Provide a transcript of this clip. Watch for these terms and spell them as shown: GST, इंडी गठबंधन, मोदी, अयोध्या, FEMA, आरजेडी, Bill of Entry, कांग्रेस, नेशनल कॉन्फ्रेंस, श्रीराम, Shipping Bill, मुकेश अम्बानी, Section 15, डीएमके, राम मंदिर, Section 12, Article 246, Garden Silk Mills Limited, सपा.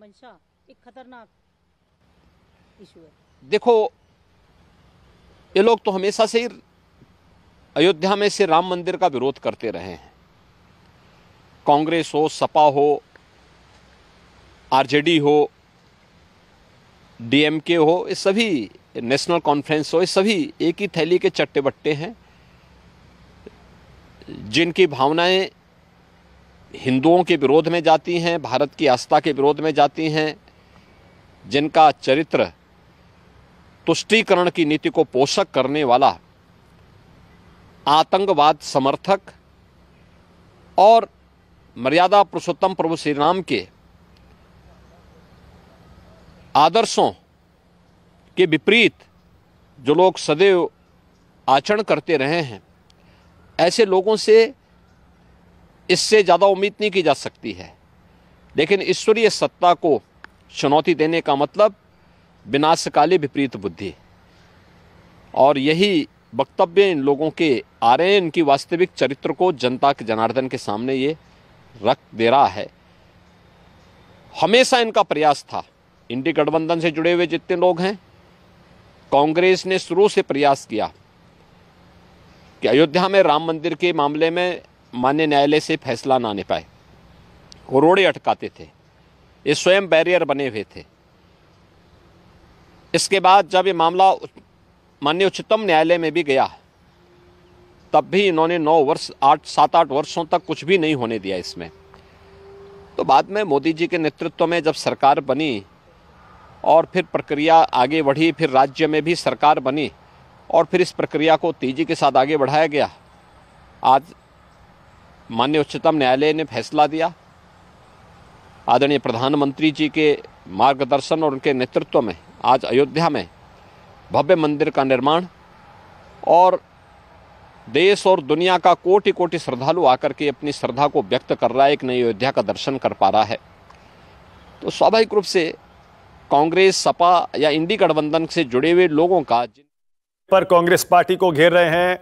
मंशा एक खतरनाक इशू है। देखो, ये लोग तो हमेशा से ही अयोध्या में से राम मंदिर का विरोध करते रहे हैं। कांग्रेस हो, सपा हो, आरजेडी हो, डीएमके हो, ये सभी नेशनल कॉन्फ्रेंस हो, ये सभी एक ही थैली के चट्टे बट्टे हैं जिनकी भावनाएं हिंदुओं के विरोध में जाती हैं, भारत की आस्था के विरोध में जाती हैं, जिनका चरित्र तुष्टीकरण की नीति को पोषक करने वाला, आतंकवाद समर्थक और मर्यादा पुरुषोत्तम प्रभु श्रीराम के आदर्शों के विपरीत जो लोग सदैव आचरण करते रहे हैं, ऐसे लोगों से इससे ज़्यादा उम्मीद नहीं की जा सकती है। लेकिन ईश्वरीय सत्ता को चुनौती देने का मतलब विनाशकाली विपरीत बुद्धि, और यही वक्तव्य इन लोगों के आ रहे हैं। इनकी वास्तविक चरित्र को जनता के, जनार्दन के सामने ये रख दे रहा है। हमेशा इनका प्रयास था, इंडी गठबंधन से जुड़े हुए जितने लोग हैं, कांग्रेस ने शुरू से प्रयास किया कि अयोध्या में राम मंदिर के मामले में माननीय न्यायालय से फैसला ना आने पाए। वो रोड़े अटकाते थे, ये स्वयं बैरियर बने हुए थे। इसके बाद जब ये मामला माननीय उच्चतम न्यायालय में भी गया, तब भी इन्होंने 7-8 वर्षों तक कुछ भी नहीं होने दिया इसमें। तो बाद में मोदी जी के नेतृत्व में जब सरकार बनी और फिर प्रक्रिया आगे बढ़ी, फिर राज्य में भी सरकार बनी और फिर इस प्रक्रिया को तेजी के साथ आगे बढ़ाया गया। आज माननीय उच्चतम न्यायालय ने फैसला दिया, आदरणीय प्रधानमंत्री जी के मार्गदर्शन और उनके नेतृत्व में आज अयोध्या में भव्य मंदिर का निर्माण, और देश और दुनिया का कोटि कोटि श्रद्धालु आकर के अपनी श्रद्धा को व्यक्त कर रहा है, एक नई अयोध्या का दर्शन कर पा रहा है। तो स्वाभाविक रूप से कांग्रेस, सपा या इंडी गठबंधन से जुड़े हुए लोगों का, जिन पर कांग्रेस पार्टी को घेर रहे हैं,